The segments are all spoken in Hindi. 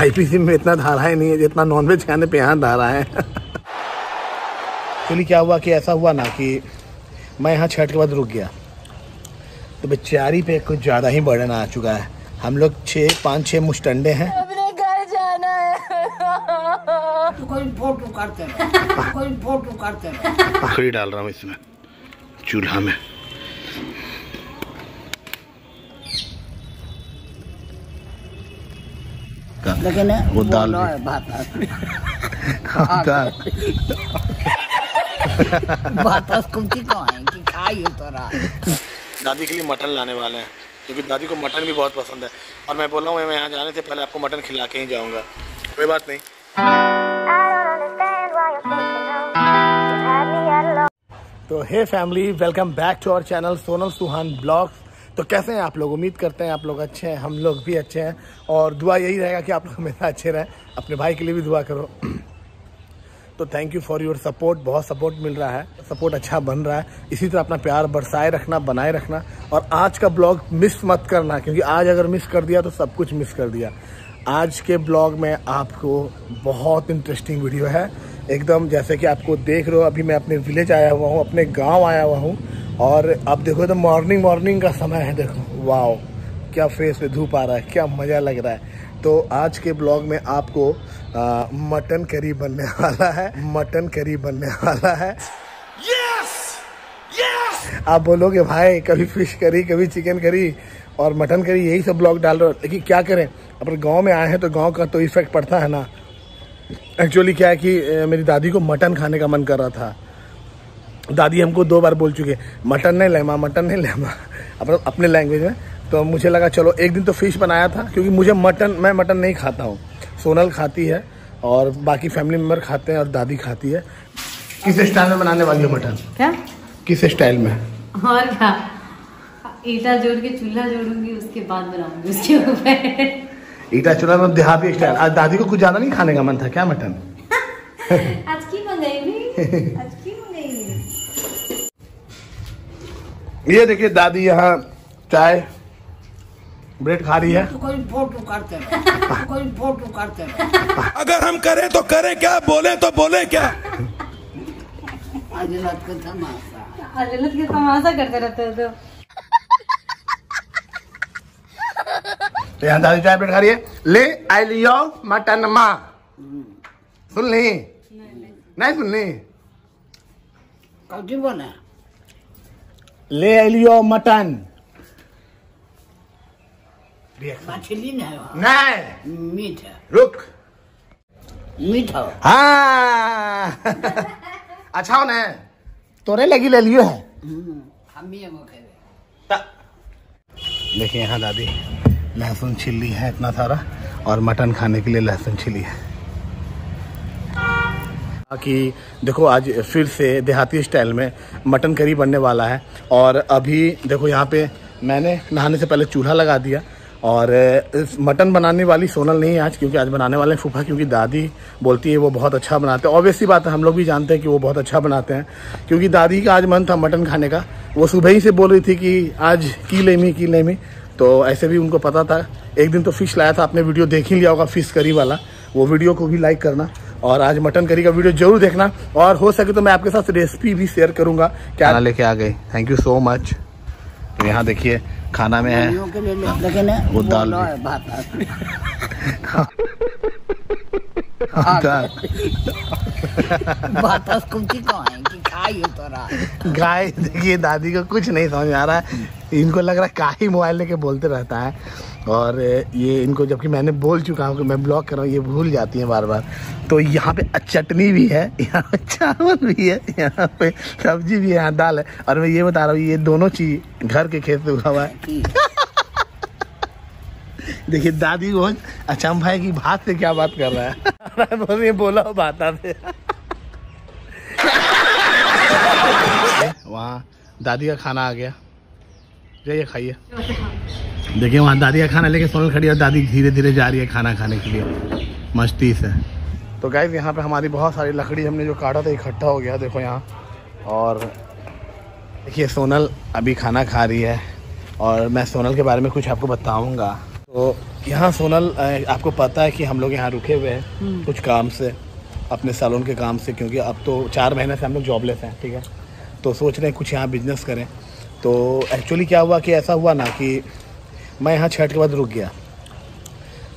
आईपीसी में इतना धारा ही नहीं है जितना नॉनवेज खाने पे यहाँ धारा है। एक्चुअली क्या हुआ कि ऐसा हुआ ना कि मैं यहाँ छठ के बाद रुक गया तो बेचारी पे कुछ ज़्यादा ही बर्डन आ चुका है। हम लोग पाँच छः मुस्टंडे हैं। अपने घर जाना है। कोई फोटो करते हैं। लकड़ी डाल रहा हूँ इसमें चूल्हा में। लेकिन वो दाल दादी के लिए मटन लाने वाले हैं क्योंकि दादी को मटन भी बहुत पसंद है और मैं बोला हूँ मैं यहाँ जाने से पहले आपको मटन खिला के ही जाऊँगा। कोई बात नहीं। तो hey family, welcome back to our channel Sonal Suhan blogs. तो कैसे हैं आप लोग? उम्मीद करते हैं आप लोग अच्छे हैं, हम लोग भी अच्छे हैं और दुआ यही रहेगा कि आप लोग हमेशा अच्छे रहें। अपने भाई के लिए भी दुआ करो। तो thank you for your support, बहुत सपोर्ट मिल रहा है, सपोर्ट अच्छा बन रहा है। इसी तरह अपना प्यार बरसाए रखना, बनाए रखना। और आज का ब्लॉग मिस मत करना क्योंकि आज अगर मिस कर दिया तो सब कुछ मिस कर दिया। आज के ब्लॉग में आपको बहुत इंटरेस्टिंग वीडियो है एकदम, जैसे कि आपको देख रहे हो अभी मैं अपने विलेज आया हुआ हूँ, अपने गाँव आया हुआ हूँ। और अब देखो तो मॉर्निंग का समय है। देखो वाओ क्या फेस पे धूप आ रहा है, क्या मज़ा लग रहा है। तो आज के ब्लॉग में आपको मटन करी बनने वाला है, मटन करी बनने वाला है। Yes yes. आप बोलोगे भाई कभी फिश करी, कभी चिकन करी और मटन करी, यही सब ब्लॉग डाल रहे हो। लेकिन क्या करें, अपने गाँव में आए हैं तो गाँव का तो इफेक्ट पड़ता है ना। एक्चुअली क्या है कि मेरी दादी को मटन खाने का मन कर रहा था। दादी हमको 2 बार बोल चुके मटन नहीं ले माँ, मटन नहीं ले माँ, अपने लैंग्वेज में। तो मुझे लगा चलो एक दिन तो फिश बनाया था क्योंकि मुझे मैं मटन नहीं खाता हूँ। सोनल खाती है और बाकी फैमिली मेम्बर खाते हैं और दादी खाती है। किस स्टाइल में बनाने वाली हो मटन? क्या किस स्टाइल में? और क्या, ईटा जोड़ के चूल्हा जोड़ूंगी, उसके बाद बनाऊंगी उसके ऊपर ईटा चूल्हा में देहाती स्टाइल। आज दादी को कुछ ज़्यादा नहीं खाने का मन था क्या मटन? आज की मंगाई, आज की ये देखिए दादी यहाँ चाय ब्रेड खा रही है। तो कोई फोटो करते हैं। अगर हम करें तो करें क्या, बोले तो बोले क्या। अजलत का तमाशा करते रहते हो। तो यहाँ दादी चाय ब्रेड खा रही है। ले आई लियो मटन माँ, सुन ली नहीं सुन ली क्यों बोला? ले लियो मटन। मछली नहीं, मीट है। रुक, मीट है। हाँ। अच्छा हो ना, तोरे लगी ले लियो है। हम भी देखिए यहाँ दादी लहसुन छिली है इतना सारा और मटन खाने के लिए लहसुन छिली है। कि देखो आज फिर से देहाती स्टाइल में मटन करी बनने वाला है। और अभी देखो यहाँ पे मैंने नहाने से पहले चूल्हा लगा दिया और मटन बनाने वाली सोनल नहीं है आज क्योंकि आज बनाने वाले हैं फूफा, क्योंकि दादी बोलती है वो बहुत अच्छा बनाते हैं। ऑब्वियसली बात है, हम लोग भी जानते हैं कि वो बहुत अच्छा बनाते हैं। क्योंकि दादी का आज मन था मटन खाने का, वो सुबह ही से बोल रही थी कि आज की लेमी। तो ऐसे भी उनको पता था। एक दिन तो फिश लाया था, आपने वीडियो देख ही लिया होगा फिश करी वाला, वो वीडियो को भी लाइक करना और आज मटन करी का वीडियो जरूर देखना। और हो सके तो मैं आपके साथ रेसिपी भी शेयर करूंगा। क्या लेके आ गई, थैंक यू सो मच। तो यहाँ देखिए खाना में है वो दाल, गाइस देखिए दादी को कुछ नहीं समझ आ रहा है, इनको लग रहा है का ही मोबाइल लेके बोलते रहता है। और ये इनको, जबकि मैंने बोल चुका हूँ कि मैं ब्लॉग कर रहा हूँ, ये भूल जाती है बार बार। तो यहाँ पे चटनी भी है, यहाँ पे चावल भी है, यहाँ पे सब्जी भी है, यहाँ दाल है। और मैं ये बता रहा हूँ ये दोनों चीज़ घर के खेत से उगा हुआ है। देखिए दादी बहुत अचंभा है कि भात से क्या बात कर रहा है। मैं बोला हूँ भाता से। वहाँ दादी का खाना आ गया, जाइए खाइए। देखिए वहाँ दादी का खाना लेके सोनल खड़ी है और दादी धीरे धीरे जा रही है खाना खाने के लिए मस्ती से। तो गाइस यहाँ पे हमारी बहुत सारी लकड़ी हमने जो काटा था इकट्ठा हो गया देखो यहाँ। और देखिए सोनल अभी खाना खा रही है और मैं सोनल के बारे में कुछ आपको बताऊँगा। तो यहाँ सोनल आपको पता है कि हम लोग यहाँ रुके हुए हैं कुछ काम से, अपने सैलून के काम से, क्योंकि अब तो 4 महीने से हम लोग जॉबलेस हैं, ठीक है। तो सोच रहे हैं कुछ यहाँ बिजनेस करें। तो एक्चुअली क्या हुआ कि ऐसा हुआ ना कि मैं यहाँ 6 के बाद रुक गया,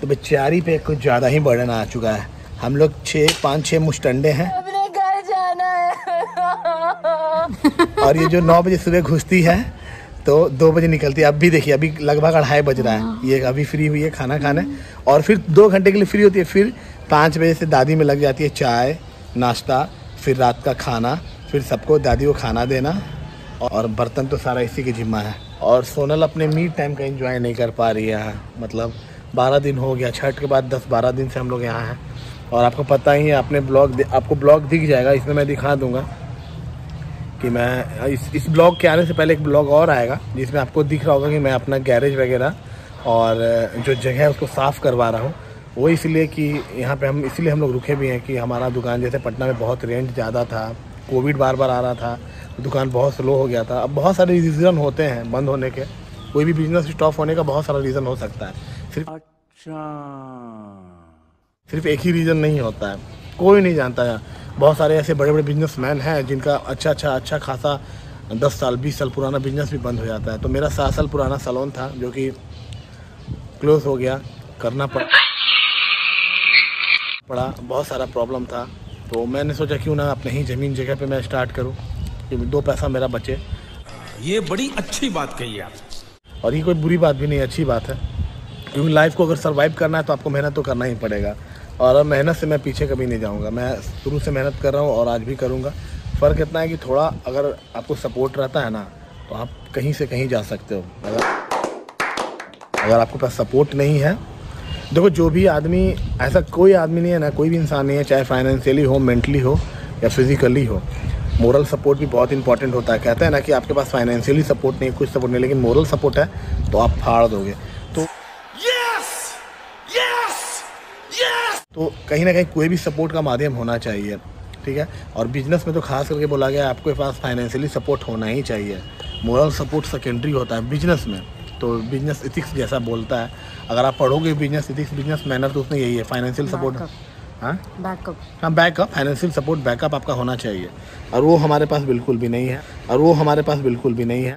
तो बेचारी पे कुछ ज़्यादा ही बर्डन आ चुका है। हम लोग 5-6 मुस्टंडे हैं, अपने घर जाना है। और ये जो 9 बजे सुबह घुसती है तो 2 बजे निकलती है। अब भी देखिए, अभी लगभग 2:30 बज रहा है, ये अभी फ्री हुई है खाना खाने, और फिर 2 घंटे के लिए फ्री होती है। फिर 5 बजे से दादी में लग जाती है, चाय नाश्ता, फिर रात का खाना, फिर सबको दादी को खाना देना, और बर्तन तो सारा इसी के जिम्मा है। और सोनल अपने मी टाइम का एंजॉय नहीं कर पा रही है यहाँ, मतलब 12 दिन हो गया, 6 के बाद 10-12 दिन से हम लोग यहाँ हैं। और आपको पता ही है, अपने ब्लॉग आपको ब्लॉग दिख जाएगा, इसमें मैं दिखा दूंगा कि मैं इस ब्लॉग के आने से पहले एक ब्लॉग और आएगा जिसमें आपको दिख रहा होगा कि मैं अपना गैरेज वगैरह और जो जगह है उसको साफ़ करवा रहा हूँ। वो इसलिए कि यहाँ पे हम इसलिए हम लोग रुके भी हैं कि हमारा दुकान जैसे पटना में बहुत रेंट ज़्यादा था, कोविड बार बार आ रहा था, दुकान बहुत स्लो हो गया था। अब बहुत सारे रीज़न होते हैं बंद होने के, कोई भी बिजनेस स्टॉप होने का बहुत सारा रीज़न हो सकता है, सिर्फ एक ही रीज़न नहीं होता है, कोई नहीं जानता है। बहुत सारे ऐसे बड़े बड़े बिजनेसमैन हैं जिनका अच्छा खासा 10 साल 20 साल पुराना बिजनेस भी बंद हो जाता है। तो मेरा 7 साल पुराना सैलून था जो कि क्लोज़ हो गया, करना पड़ा, बहुत सारा प्रॉब्लम था। तो मैंने सोचा क्यों ना अपने ही ज़मीन जगह पे मैं स्टार्ट करूं कि 2 पैसा मेरा बचे। ये बड़ी अच्छी बात कही आप, और ये कोई बुरी बात भी नहीं, अच्छी बात है, क्योंकि लाइफ को अगर सर्वाइव करना है तो आपको मेहनत तो करना ही पड़ेगा। और मेहनत से मैं पीछे कभी नहीं जाऊँगा, मैं शुरू से मेहनत कर रहा हूँ और आज भी करूँगा। फ़र्क इतना है कि थोड़ा अगर आपको सपोर्ट रहता है ना तो आप कहीं से कहीं जा सकते हो। अगर आपके पास सपोर्ट नहीं है, देखो जो भी आदमी, ऐसा कोई आदमी नहीं है ना, कोई भी इंसान नहीं है, चाहे फाइनेंशियली हो, मेंटली हो या फिजिकली हो, मोरल सपोर्ट भी बहुत इंपॉर्टेंट होता है। कहते हैं ना कि आपके पास फाइनेंशियली सपोर्ट नहीं, कुछ सपोर्ट नहीं, लेकिन मोरल सपोर्ट है तो आप फाड़ दोगे। तो यस यस यस, तो कहीं ना कहीं कोई भी सपोर्ट का माध्यम होना चाहिए, ठीक है। और बिजनेस में तो खास करके बोला गया है आपके पास फाइनेंशियली सपोर्ट होना ही चाहिए, मोरल सपोर्ट सेकेंडरी होता है बिजनेस में। तो बिजनेस इथिक्स जैसा बोलता है, अगर आप पढ़ोगे बिजनेस इथिक्स, बिजनेस मैनर, तो उसमें यही है, फाइनेंशियल सपोर्ट, हाँ बैकअप, हाँ बैकअप, फाइनेंशियल सपोर्ट बैकअप आपका होना चाहिए, और वो हमारे पास बिल्कुल भी नहीं है।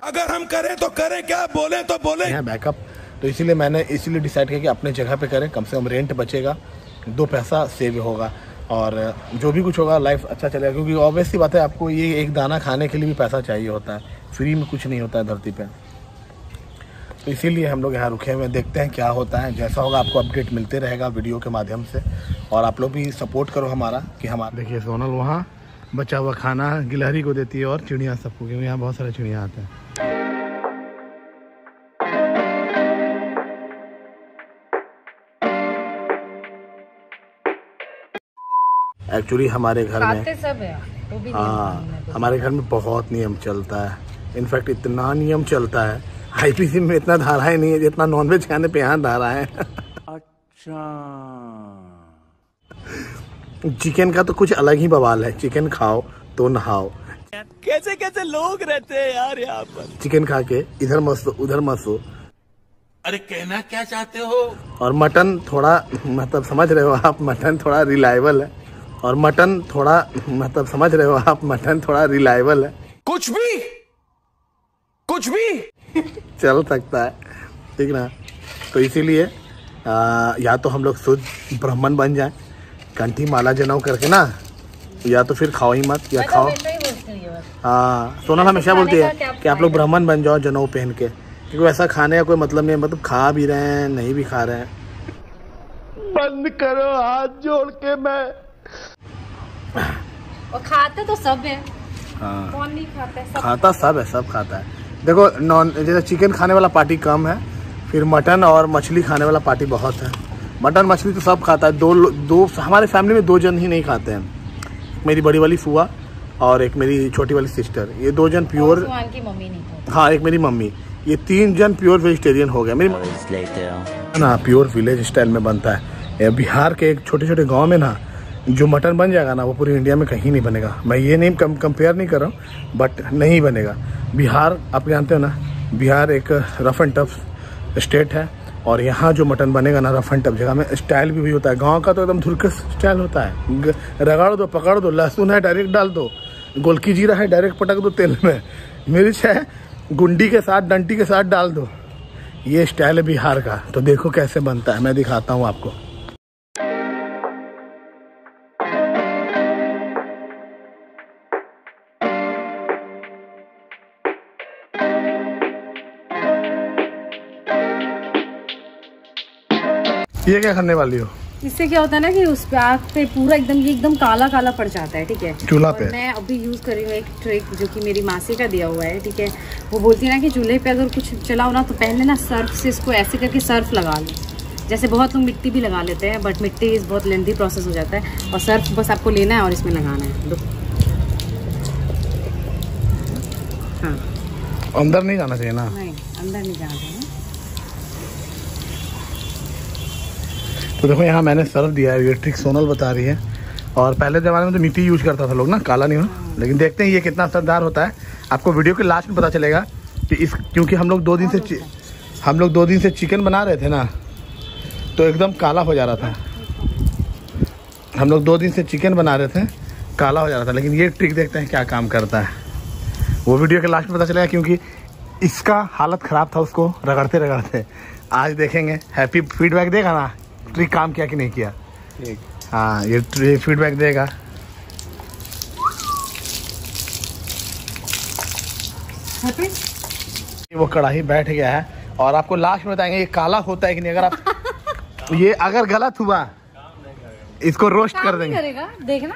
अगर हम करें तो करें, क्या बोले तो बोले, यहाँ बैकअप। तो इसीलिए मैंने डिसाइड किया कि अपने जगह पर करें, कम से कम रेंट बचेगा, 2 पैसा सेव होगा, और जो भी कुछ होगा लाइफ अच्छा चलेगा। क्योंकि ऑब्वियसली बात है, आपको ये एक दाना खाने के लिए भी पैसा चाहिए होता है, फ्री में कुछ नहीं होता है धरती पर। तो इसीलिए हम लोग यहाँ रुके हुए, देखते हैं क्या होता है। जैसा होगा आपको अपडेट मिलते रहेगा वीडियो के माध्यम से, और आप लोग भी सपोर्ट करो हमारा कि हमारा। देखिए सोनल वहाँ बचा हुआ खाना गिलहरी को देती है और चिड़िया सबको, क्योंकि यहाँ बहुत सारे चिड़िया आते हैं। एक्चुअली हमारे घर में, हाँ हमारे घर में बहुत नियम चलता है, इनफैक्ट इतना नियम चलता है, आईपीसी में इतना धारा ही नहीं है जितना नॉनवेज खाने पे यहाँ धारा है। अच्छा, चिकन का तो कुछ अलग ही बवाल है, चिकन खाओ तो नहाओ। कैसे कैसे लोग रहते हैं यार यहाँ पर, चिकन खा के इधर मत सो उधर मत सो, अरे कहना क्या चाहते हो। और मटन थोड़ा, मतलब समझ रहे हो आप, मटन थोड़ा रिलायबल है, और मटन थोड़ा, मतलब समझ रहे हो आप, मटन थोड़ा रिलायबल है, कुछ भी चल सकता है, ठीक ना। तो इसीलिए या तो हम लोग शुद्ध ब्राह्मण बन जाएं, कंठी माला जनेऊ करके ना, या तो फिर खाओ ही मत, या खाओ। हाँ सोनल हमेशा बोलती है कि आप लोग ब्राह्मण बन जाओ जनेऊ पहन के, क्योंकि ऐसा खाने का कोई मतलब नहीं है, मतलब खा भी रहे हैं नहीं भी खा रहे हैं। बंद करो हाथ जोड़ के, मैं और खाते तो सब है, कौन नहीं खाता है, खाता सब है, सब खाता है। देखो नॉन, जैसे चिकन खाने वाला पार्टी कम है, फिर मटन और मछली खाने वाला पार्टी बहुत है। मटन मछली तो सब खाता है, दो हमारे फैमिली में 2 जन ही नहीं खाते हैं, मेरी बड़ी वाली फुआ और एक मेरी छोटी वाली सिस्टर, ये 2 जन प्योर, की मम्मी नहीं खाती, हाँ एक मेरी मम्मी, ये 3 जन प्योर वेजिटेरियन हो गया। मेरी ना प्योर विलेज स्टाइल में बनता है, बिहार के एक छोटे छोटे गाँव में ना जो मटन बन जाएगा ना वो पूरी इंडिया में कहीं नहीं बनेगा। मैं ये नहीं कंपेयर नहीं कर रहा हूँ, बट नहीं बनेगा। बिहार आप जानते हो ना, बिहार एक रफ़ एंड टफ स्टेट है, और यहाँ जो मटन बनेगा ना रफ एंड टफ जगह में स्टाइल भी होता है गांव का, तो एकदम धुरकस स्टाइल होता है। रगड़ दो, पकड़ दो, लहसुन है डायरेक्ट डाल दो, गोलकी जीरा है डायरेक्ट पटक दो तेल में, मिर्च है गुंडी के साथ डंटी के साथ डाल दो। ये स्टाइल है बिहार का। तो देखो कैसे बनता है, मैं दिखाता हूँ आपको। ये क्या करने वाली हो? इससे क्या होता है ना कि उस प्याज पे पूरा एकदम ये एकदम काला काला पड़ जाता है, ठीक है। चूल्हा पे मैं अभी यूज कर रही हूँ एक ट्रिक जो कि मेरी मासी का दिया हुआ है, ठीक है। वो बोलती है ना कि चूल्हे पे अगर कुछ चलाओ ना तो पहले ना सर्फ से इसको ऐसे करके सर्फ लगा लो, जैसे बहुत लोग मिट्टी भी लगा लेते हैं, बट मिट्टी इस बहुत लेंथी प्रोसेस हो जाता है। और सर्फ बस आपको लेना है और इसमें लगाना है। हाँ, अंदर नहीं जाना चाहिए ना? नहीं, अंदर नहीं जाना चाहिए। तो देखो यहाँ मैंने सर्फ दिया है, ये ट्रिक सोनल बता रही है। और पहले ज़माने में तो मिट्टी यूज़ करता था लोग ना, काला नहीं होना। लेकिन देखते हैं ये कितना असरदार होता है, आपको वीडियो के लास्ट में पता चलेगा कि इस, क्योंकि हम लोग दो दिन से चिकन बना रहे थे ना, तो एकदम काला हो जा रहा था। हम लोग 2 दिन से चिकन बना रहे थे, काला हो जा रहा था। लेकिन ये ट्रिक देखते हैं क्या काम करता है, वो वीडियो के लास्ट में पता चलेगा, क्योंकि इसका हालत ख़राब था उसको रगड़ते रगड़ते। आज देखेंगे, हैप्पी फीडबैक देगा ना ट्रिक काम किया कि नहीं किया। हाँ, ये फीडबैक देगा। वो कढ़ाई बैठ गया है और आपको लास्ट में बताएंगे ये काला होता है कि नहीं। अगर आप ये अगर गलत हुआ इसको रोस्ट कर देंगे, देखना।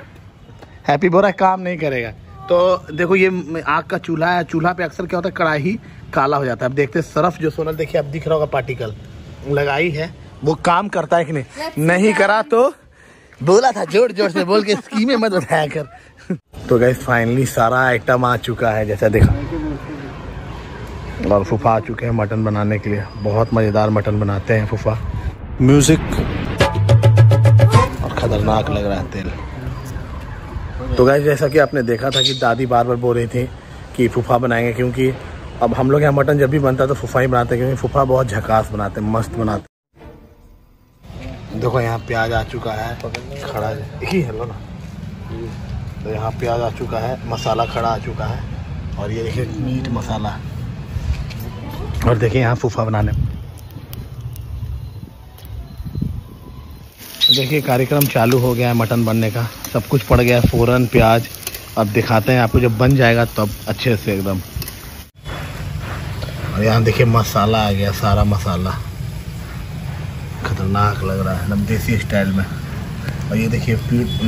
हैप्पी बोरा काम नहीं करेगा। तो देखो ये आग का चूल्हा है, चूल्हा पे अक्सर क्या होता है कढ़ाई काला हो जाता है। अब देखते हैं सरफ जो सोनल, देखिए अब दिख रहा होगा पार्टिकल लगाई है, वो काम करता है कि नहीं। नहीं करा तो बोला था जोर जोर से बोल के स्कीमें मत बताया कर। तो गाइस फाइनली सारा आइटम आ चुका है जैसा देखा, और फुफा आ चुके हैं मटन बनाने के लिए। बहुत मज़ेदार मटन बनाते हैं फुफा। म्यूजिक और खतरनाक लग रहा है तेल। तो गाइस जैसा कि आपने देखा था कि दादी बार बार बोल रही थी कि फुफा बनाएंगे, क्योंकि अब हम लोग यहाँ मटन जब भी बनता है तो फुफा ही बनाते हैं, क्योंकि फुफा बहुत झकास बनाते हैं, मस्त बनाते। देखो यहाँ प्याज आ चुका है खड़ा ही है लो ना, तो यहाँ प्याज आ चुका है, मसाला खड़ा आ चुका है, और ये देखिए मीट मसाला। और देखिए यहाँ फूफा बनाने, देखिए कार्यक्रम चालू हो गया है मटन बनने का। सब कुछ पड़ गया है, फ़ौरन प्याज। अब दिखाते हैं आपको, जब बन जाएगा तब अच्छे से एकदम। और यहाँ देखिए मसाला आ गया, सारा मसाला खतरनाक लग रहा है एकदम देसी स्टाइल में। और ये देखिए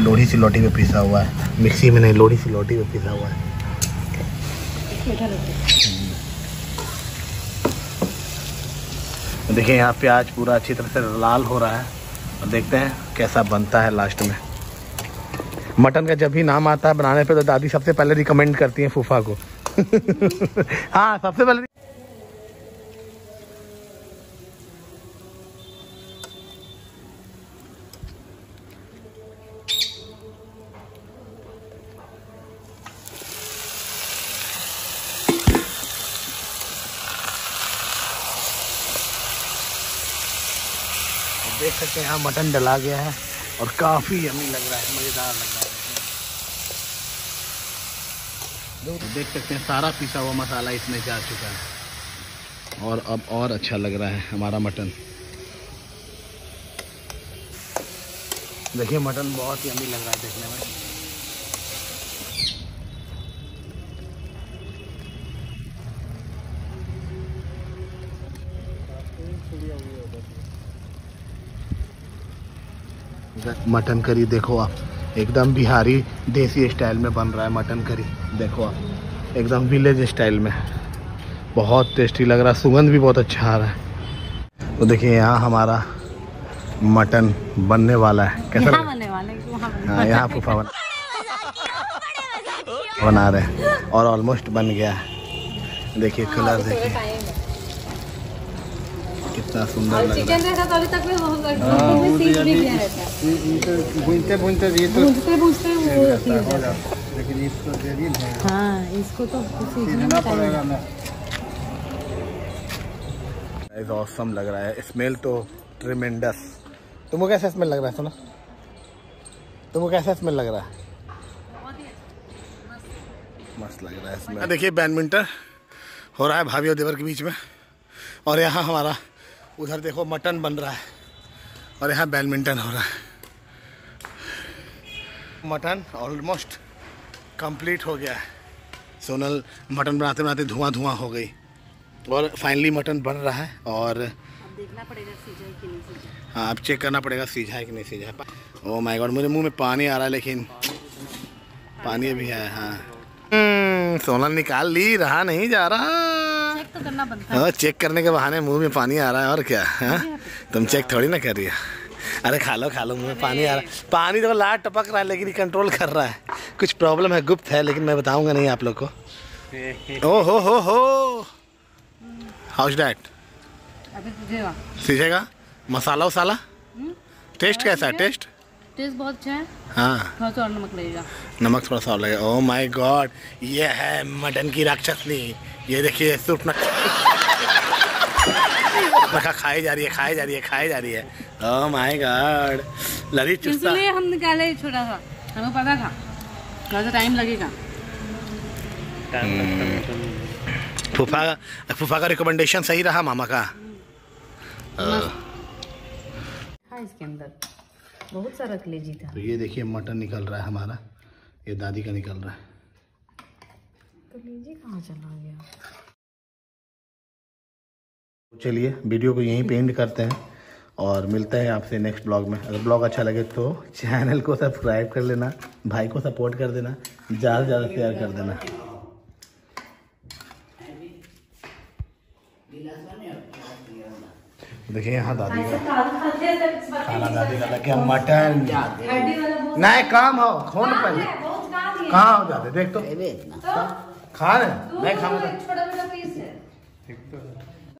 लोढ़ी सिलौटी पे पिसा हुआ है, मिक्सी में नहीं, लोढ़ी सिलौटी पे पिसा हुआ है। देखिए यहाँ प्याज पूरा अच्छी तरह से लाल हो रहा है, और देखते हैं कैसा बनता है लास्ट में। मटन का जब भी नाम आता है बनाने पे तो दादी सबसे पहले रिकमेंड करती है फूफा को। हाँ, सबसे पहले। देख सकते हैं यहाँ मटन डला गया है और काफ़ी यम्मी लग रहा है, मज़ेदार लग रहा है। देख सकते हैं सारा पिसा हुआ मसाला इसमें जा चुका है, और अब और अच्छा लग रहा है हमारा मटन। देखिए मटन बहुत यम्मी लग रहा है देखने में। मटन करी देखो आप, एकदम बिहारी देसी स्टाइल में बन रहा है मटन करी। देखो आप एकदम विलेज स्टाइल में, बहुत टेस्टी लग रहा है, सुगंध भी बहुत अच्छा आ रहा है। तो देखिए यहाँ हमारा मटन बनने वाला है। कैसा बनने वाला है? हाँ, यहाँ फूफा बना रहे हैं, और ऑलमोस्ट बन गया है। देखिए कलर देखिए कितना सुंदर लग रहा है। चिकन रहता तभी तक में बहुत सीज भी गया रहता है, भूनते-भूनते ये तो भूनते-भूनते वो सीज हो जाता है। लेकिन इसको देरी है। हां, इसको तो सीजना पड़ेगा। गाइस ऑसम लग रहा है, स्मेल तो ट्रिमेंडस। तुमको कैसा स्मेल लग रहा है सोना? तुमको कैसा स्मेल लग रहा है? मस्त लग रहा है स्मेल। देखिए बैडमिंटन हो रहा है भाभी और देवर के बीच में, और यहाँ हमारा उधर देखो मटन बन रहा है और यहाँ बैडमिंटन हो रहा है। मटन ऑलमोस्ट कंप्लीट हो गया है। सोनल मटन बनाते बनाते धुआं हो गई और फाइनली मटन बन रहा है। और देखना पड़ेगा सीझा है कि नहीं सीझा। हाँ, अब चेक करना पड़ेगा सीझा है कि नहीं सीझा है। ओह माय गॉड, मेरे मुंह में पानी आ रहा है, लेकिन पानी भी है। हाँ, सोनल निकाल ली, रहा नहीं जा रहा। चेक तो करना बनता है। चेक करने के बहाने मुंह में पानी आ रहा है और क्या। हाँ, तुम चेक थोड़ी ना कर रही है। अरे खा लो, मुँह में पानी आ रहा है। पानी तो लार टपक रहा है लेकिन कंट्रोल कर रहा है। कुछ प्रॉब्लम है, गुप्त है, लेकिन मैं बताऊंगा नहीं आप लोग को। ओ हो हाउस डाइट सीखेगा। मसाला वसाला टेस्ट कैसा है? टेस्ट बहुत अच्छा है। हाँ, थोड़ा सा और नमक लगेगा। नमक थोड़ा सा और लगेगा। ओह माय गॉड, ये है मटन की राक्षसनी। ये देखिए सूप खाई जा रही है। ओह माय गॉड, लड़ी चुस्ता। इसलिए हम निकाले छोटा सा, हमें पता था थोड़ा टाइम लगेगा। फुफा का रिकमेंडेशन सही रहा, मामा का। इसके अंदर बहुत सारा कलेजी था। तो ये देखिए मटन निकल रहा है हमारा, ये दादी का निकल रहा है। कलेजी कहाँ चला गया? चलिए वीडियो को यहीं पे एंड करते हैं और मिलते हैं आपसे नेक्स्ट ब्लॉग में। अगर ब्लॉग अच्छा लगे तो चैनल को सब्सक्राइब कर लेना, भाई को सपोर्ट कर देना, ज़्यादा से ज़्यादा शेयर कर देना। देखिए यहाँ दादी का खाना, दादी का लगे मटन। नहीं काम हो खून पहले कहाँ हो जाते देख तो खा रहे।